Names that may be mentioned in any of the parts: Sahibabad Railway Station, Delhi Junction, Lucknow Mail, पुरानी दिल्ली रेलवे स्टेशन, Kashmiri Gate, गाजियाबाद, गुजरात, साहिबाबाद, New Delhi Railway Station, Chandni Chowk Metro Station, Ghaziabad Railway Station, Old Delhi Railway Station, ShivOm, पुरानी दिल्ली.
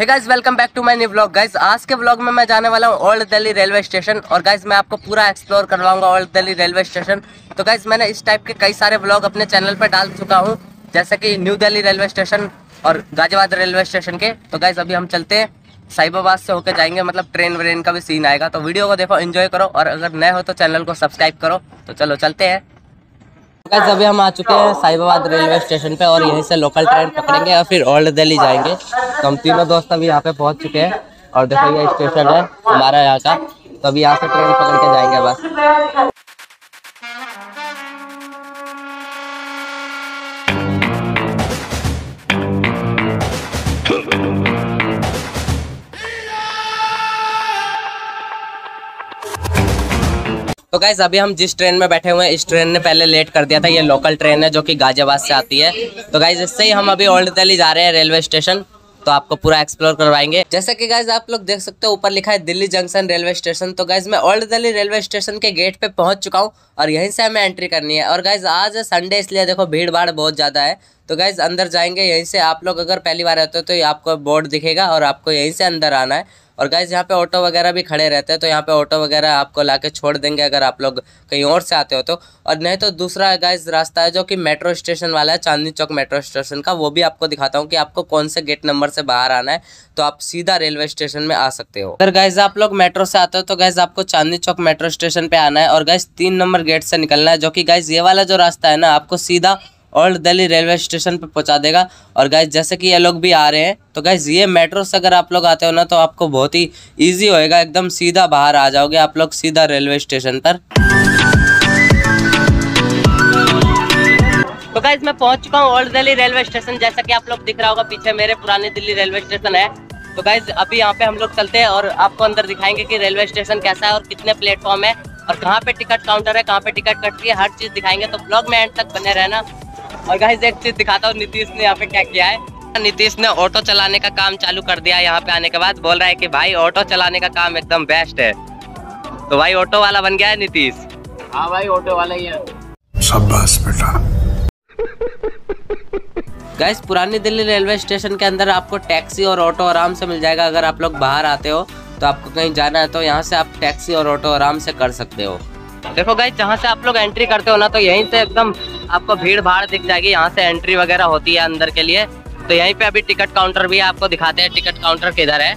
Hey guys, welcome back to my new vlog. Guys आज के vlog में मैं जाने वाला हूँ ओल्ड दिल्ली रेलवे स्टेशन और गाइस मैं आपको पूरा एक्सप्लोर करवाऊंगा ओल्ड दिल्ली रेलवे स्टेशन। तो गाइस मैंने इस टाइप के कई सारे व्लॉग अपने चैनल पर डाल चुका हूँ, जैसे कि न्यू दिल्ली रेलवे स्टेशन और गाजियाबाद रेलवे स्टेशन के। तो गाइस अभी हम चलते हैं, साहिबाबाद से होकर जाएंगे, मतलब ट्रेन व्रेन का भी सीन आएगा। तो वीडियो को देखो, एंजॉय करो और अगर नए हो तो चैनल को सब्सक्राइब करो। तो चलो चलते हैं। गाइस अभी हम आ चुके हैं साहिबाबाद रेलवे स्टेशन पे और यहीं से लोकल ट्रेन पकड़ेंगे और फिर ओल्ड दिल्ली जाएंगे। तो हम तीनों दोस्त अभी यहाँ पे पहुँच चुके हैं और देखो ये स्टेशन है हमारा यहाँ का। तो अभी यहाँ से ट्रेन पकड़ के जाएंगे बस। तो गाइस अभी हम जिस ट्रेन में बैठे हुए हैं इस ट्रेन ने पहले लेट कर दिया था। ये लोकल ट्रेन है जो कि गाजियाबाद से आती है। तो गाइस इससे ही हम अभी ओल्ड दिल्ली जा रहे हैं रेलवे स्टेशन, तो आपको पूरा एक्सप्लोर करवाएंगे। जैसे कि गाइस आप लोग देख सकते हो ऊपर लिखा है दिल्ली जंक्शन रेलवे स्टेशन। तो गाइस मैं ओल्ड दिल्ली रेलवे स्टेशन के गेट पे पहुंच चुका हूं और यहीं से हमें एंट्री करनी है। और गाइस आज संडे इसलिए देखो भीड़ भाड़ बहुत ज़्यादा है। तो गाइस अंदर जाएंगे यहीं से। आप लोग अगर पहली बार आते हो तो आपको बोर्ड दिखेगा और आपको यहीं से अंदर आना है। और गाइस यहाँ पे ऑटो वगैरह भी खड़े रहते हैं, तो यहाँ पे ऑटो वगैरह आपको लाके छोड़ देंगे अगर आप लोग कहीं और से आते हो तो। और नहीं तो दूसरा गाइस रास्ता है जो कि मेट्रो स्टेशन वाला है, चांदनी चौक मेट्रो स्टेशन का, वो भी आपको दिखाता हूँ कि आपको कौन से गेट नंबर से बाहर आना है, तो आप सीधा रेलवे स्टेशन में आ सकते हो। अगर गाइस आप लोग मेट्रो से आते हो तो गाइस आपको चांदनी चौक मेट्रो स्टेशन पे आना है और गाइस 3 नंबर गेट से निकलना है, जो कि गाइस ये वाला जो रास्ता है ना आपको सीधा ओल्ड दिल्ली रेलवे स्टेशन पे पहुंचा देगा। और गाइस जैसे कि ये लोग भी आ रहे हैं, तो गाइस ये मेट्रो से अगर आप लोग आते हो ना तो आपको बहुत ही इजी होएगा, एकदम सीधा बाहर आ जाओगे आप लोग सीधा रेलवे स्टेशन पर। तो गाइस मैं पहुंच चुका हूँ ओल्ड दिल्ली रेलवे स्टेशन। जैसा कि आप लोग दिख रहा होगा पीछे मेरे पुराने दिल्ली रेलवे स्टेशन है। तो गाइस अभी यहाँ पे हम लोग चलते हैं और आपको अंदर दिखाएंगे कि रेलवे स्टेशन कैसा है और कितने प्लेटफॉर्म है और कहाँ पे टिकट काउंटर है, कहाँ पे टिकट कटती है, हर चीज दिखाएंगे। तो ब्लॉग में एंड तक बने रहना। और गाइस एक चीज दिखाता हूँ, नीतीश ने यहाँ पे क्या किया है। नीतीश ने ऑटो चलाने का काम चालू कर दिया यहाँ पे आने के बाद। बोल रहा है कि भाई ऑटो चलाने का काम एकदम बेस्ट है। तो भाई ऑटो वाला बन गया है नीतीश। हाँ भाई ऑटो वाला ही है। शाबाश बेटा। गाइस पुरानी दिल्ली रेलवे स्टेशन के अंदर आपको टैक्सी और ऑटो आराम से मिल जाएगा। अगर आप लोग बाहर आते हो तो आपको कहीं जाना है तो यहाँ से आप टैक्सी और ऑटो आराम से कर सकते हो। देखो गाइस जहाँ से आप लोग एंट्री करते हो ना तो यहीं से एकदम आपको भीड़ भाड़ दिख जाएगी। यहाँ से एंट्री वगैरह होती है अंदर के लिए। तो यहीं पे अभी टिकट काउंटर भी आपको दिखाते हैं, टिकट काउंटर किधर है।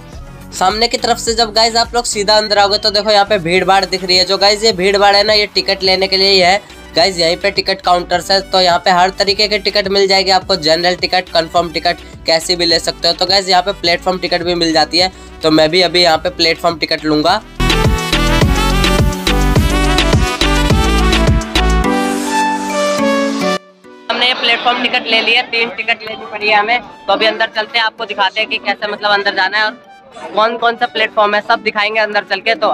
सामने की तरफ से जब गाइस आप लोग सीधा अंदर आओगे तो देखो यहाँ पे भीड़ भाड़ दिख रही है। जो गाइस ये भीड़ भाड़ है ना ये टिकट लेने के लिए ही है। गाइस यहीं पे टिकट काउंटर है, तो यहाँ पे हर तरीके के टिकट मिल जाएगी आपको, जनरल टिकट, कंफर्म टिकट, कैसे भी ले सकते हो। तो गाइस यहाँ पे प्लेटफॉर्म टिकट भी मिल जाती है, तो मैं भी अभी यहाँ पे प्लेटफॉर्म टिकट लूंगा। प्लेटफॉर्म टिकट ले लिया, 3 टिकट लेनी पड़ी है हमें। तो अभी अंदर चलते हैं, आपको दिखाते हैं कि कैसे मतलब अंदर जाना है और कौन कौन सा प्लेटफॉर्म है, सब दिखाएंगे अंदर चल के। तो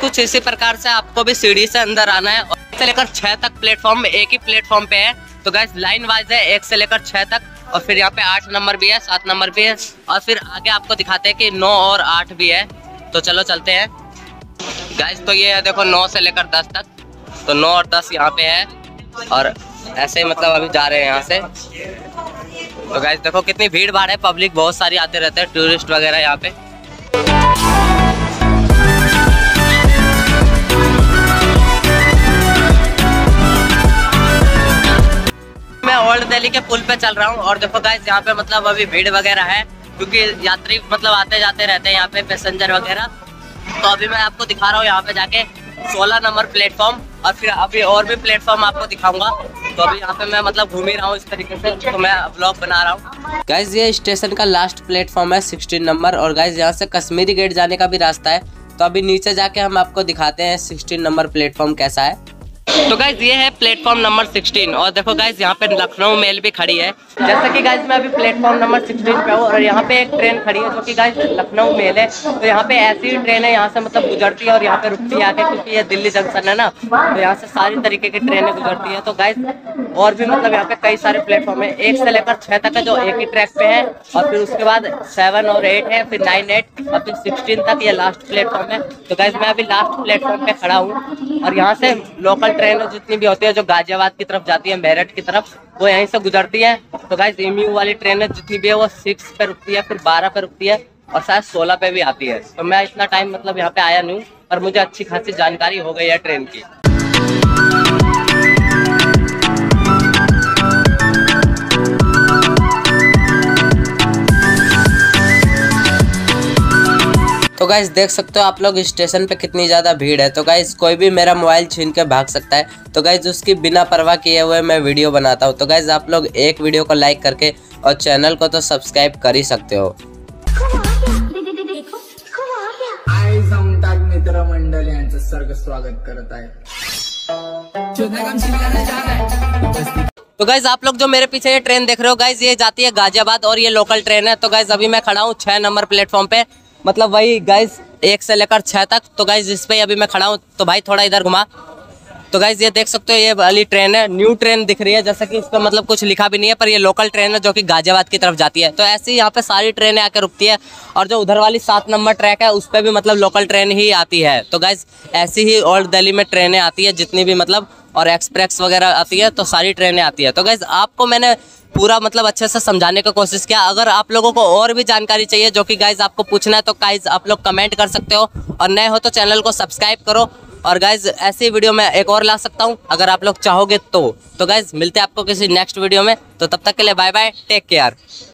कुछ इसी प्रकार से आपको भी सीढ़ी से अंदर आना है और 1 से लेकर 6 तक प्लेटफॉर्म एक ही प्लेटफॉर्म पे है। तो गाइस लाइन वाइज है 1 से लेकर 6 तक। और फिर यहाँ पे 8 नंबर भी है, 7 नंबर भी है और फिर आगे आपको दिखाते हैं कि 9 और 8 भी है। तो चलो चलते हैं गाइस। तो ये देखो 9 से लेकर 10 तक, तो 9 और 10 यहाँ पे है और ऐसे ही मतलब अभी जा रहे हैं यहाँ से। तो गाइस देखो कितनी भीड़ भाड़ है, पब्लिक बहुत सारी आते रहते हैं, टूरिस्ट वगैरह यहाँ पे। ओल्ड दिल्ली के पुल पे चल रहा हूँ और देखो गाइस यहाँ पे मतलब अभी भीड़ वगैरह है क्योंकि यात्री मतलब आते जाते रहते हैं यहाँ पे, पैसेंजर वगैरह। तो अभी मैं आपको दिखा रहा हूँ यहाँ पे जाके 16 नंबर प्लेटफॉर्म और फिर अभी और भी प्लेटफॉर्म आपको दिखाऊंगा। तो अभी यहाँ पे मैं मतलब घूम ही रहा हूँ इस तरीके से, तो मैं व्लॉग बना रहा हूँ। गाइस ये स्टेशन का लास्ट प्लेटफॉर्म है 16 नंबर और गाइस यहाँ से कश्मीरी गेट जाने का भी रास्ता है। तो अभी नीचे जाके हम आपको दिखाते हैं 16 नंबर प्लेटफॉर्म कैसा है। तो गाइज ये है प्लेटफॉर्म नंबर 16 और देखो गाइज यहाँ पे लखनऊ मेल भी खड़ी है। जैसा कि गाइज मैं अभी प्लेटफॉर्म नंबर 16 पे हूँ और यहाँ पे एक ट्रेन खड़ी है जो कि गाइज लखनऊ मेल है। तो यहाँ पे ऐसी ही ट्रेन है, यहाँ से मतलब गुजरती है और यहाँ पे रुकती है आके, क्योंकि ये दिल्ली जंक्शन है ना, तो यहाँ से सारी तरीके की ट्रेनें गुजरती है। तो गाइज और भी मतलब यहाँ पे कई सारे प्लेटफॉर्म है, 1 से लेकर 6 तक है जो एक ही ट्रैक पे है, और फिर उसके बाद 7 और 8 है, फिर 9, 8 और फिर 16 तक ये लास्ट प्लेटफॉर्म है। तो गाइज मैं अभी लास्ट प्लेटफॉर्म पे खड़ा हूँ और यहाँ से लोकल ट्रेन जितनी भी होती है जो गाजियाबाद की तरफ जाती है, मेरठ की तरफ, वो यहीं से गुजरती है। तो गाइस एमयू वाली ट्रेन जितनी भी है वो 6 पे रुकती है, फिर 12 पे रुकती है और शायद 16 पे भी आती है। तो मैं इतना टाइम मतलब यहाँ पे आया नहीं हूँ और मुझे अच्छी खासी जानकारी हो गई है ट्रेन की। तो गाइस देख सकते हो आप लोग स्टेशन पे कितनी ज़्यादा भीड़ है। तो गाइस कोई भी मेरा मोबाइल छीन के भाग सकता है, तो गाइस उसकी बिना परवाह किए हुए मैं वीडियो बनाता हूँ। तो गाइस आप लोग एक वीडियो को लाइक करके और चैनल को तो सब्सक्राइब कर ही सकते हो। मित्रमंडल यांचं सर्व स्वागत करत आहे। तो गाइज आप लोग जो मेरे पीछे ये ट्रेन देख रहे हो गाइज ये जाती है गाजियाबाद और ये लोकल ट्रेन है। तो गाइज अभी मैं खड़ा हूँ 6 नंबर प्लेटफॉर्म पे, मतलब वही गाइज 1 से लेकर 6 तक। तो गाइज इस पे अभी मैं खड़ा हूँ। तो भाई थोड़ा इधर घुमा। तो गाइज ये देख सकते हो ये वाली ट्रेन है, न्यू ट्रेन दिख रही है, जैसा कि इस पर मतलब कुछ लिखा भी नहीं है, पर ये लोकल ट्रेन है जो कि गाजियाबाद की तरफ जाती है। तो ऐसे ही यहाँ पे सारी ट्रेनें आके रुकती है और जो उधर वाली 7 नंबर ट्रैक है उस पर भी मतलब लोकल ट्रेन ही आती है। तो गाइज ऐसी ही ओल्ड दिल्ली में ट्रेनें आती है जितनी भी मतलब, और एक्सप्रेस वगैरह आती है, तो सारी ट्रेनें आती है। तो गाइज आपको मैंने पूरा मतलब अच्छे से समझाने की कोशिश किया। अगर आप लोगों को और भी जानकारी चाहिए जो कि गाइज आपको पूछना है तो गाइज आप लोग कमेंट कर सकते हो, और नए हो तो चैनल को सब्सक्राइब करो। और गाइज ऐसी वीडियो मैं एक और ला सकता हूँ अगर आप लोग चाहोगे तो। तो गाइज मिलते हैं आपको किसी नेक्स्ट वीडियो में, तो तब तक के लिए बाय बाय, टेक केयर।